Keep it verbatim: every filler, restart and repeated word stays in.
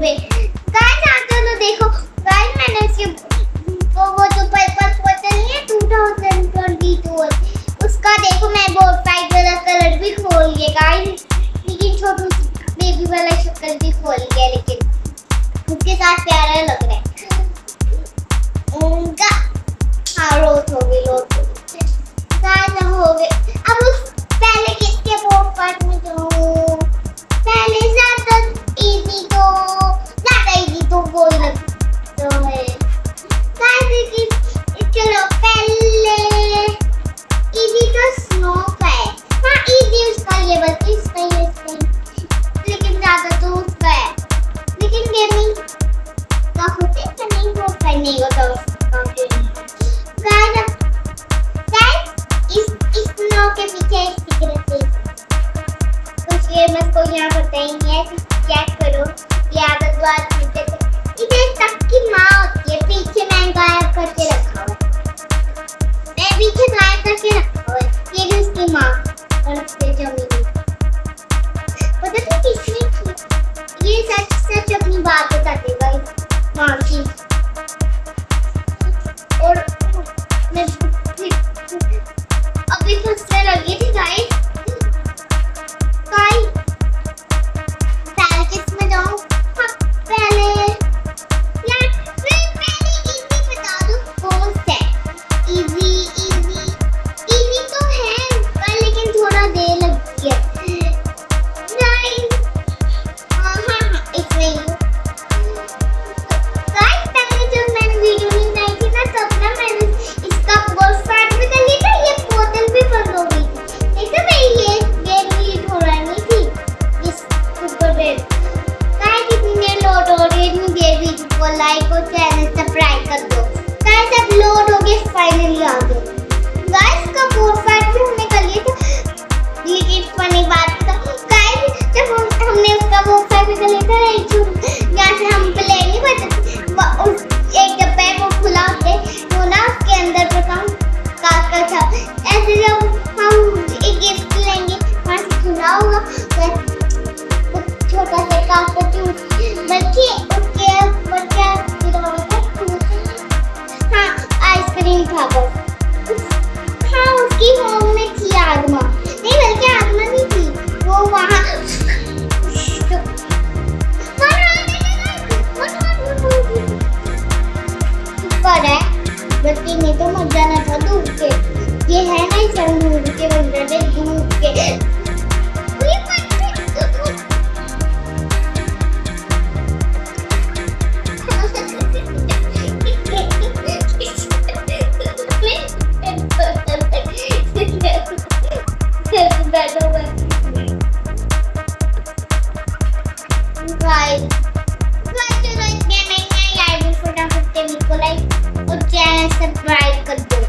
पे गाइस आते हो देखो गाइस मैंने इसके वो वो जो पर्पल पोर्टल नहीं है टू थाउज़ेंड ट्वेंटी टू उसका देखो मैं वो वाइट वाला कलर भी खोल लिया गाइस लेकिन छोटू बेबी वाला शक्ल भी खोल लिया लेकिन उसके साथ प्यारा लग रहा है उनका हाँ रोट हो गई रोट हो गई गाइस हो गए अब उस पहले किसके वो पार्ट में जाऊं पहले ज्यादा इजी तो ज्यादा इजी तो वो लगता है गाइस लेकिन चलो पहले इजी तो स्नो का है हाँ इजी उसका ये बल्कि इसका ये इसका लेकिन ज्यादा तो उसका है लेकिन गेमिंग का होते हैं कि नहीं वो पहले ही होता है के पीछे एक सीक्रेट है कुछ ये मत को यहाँ बताएंगे चेक करो ये आदत बात है इधर तक की माँ होती है पीछे मैं गायब करके रखा हुआ मैं पीछे गायब करके रखा हुआ ये भी उसकी माँ और उसके जमीन पता नहीं किसने की ये सच सच अपनी बात बताती भाई माँ की और मैं अभी फंसने लगी थी गाइस गाइस पहले किसमें जाऊं हाँ पहले यार मैं पहले इजी बता दूं कौन सा इजी इजी इजी तो है पर लेकिन थोड़ा देर लगती है गाइस हाँ हाँ हाँ इसमें गाइस पहले जब मैंने वीडियो नहीं बनाई थी ना तब ना मैंने इसका गोल स्टार्ट भी कर लिया था ये भी बंद हो गई देखो मैं ये गेम भी ढोरानी थी इस सुपर बेब गाइस इतने लोड हो रही है बेबी को लाइक और चैनल सब्सक्राइब कर दो गाइस अब लोड हो गए फाइनली आ गए गाइस का फोर फाइव भी हमने कर लिया था लेकिन फनी बात था गाइस जब हम, हमने उसका वो फाइव कर लिया था एक यहां से हम प्ले नहीं बचा उस एक डब्बे को खुला के वो ना उसके अंदर रखा काका था ऐसे जब हम एक गिफ्ट लेंगे वहाँ से खुला होगा छोटा सा काका चूस बल्कि उसके बच्चा हाँ आइसक्रीम था वो हाँ उसकी होम में थी आत्मा नहीं बल्कि आत्मा नहीं थी वो वहाँ पर है बल्कि नहीं तो मजा ना था दूध के ये है ना इस दूध के बंदर में दूध के चैनल सब्सक्राइब कर दो।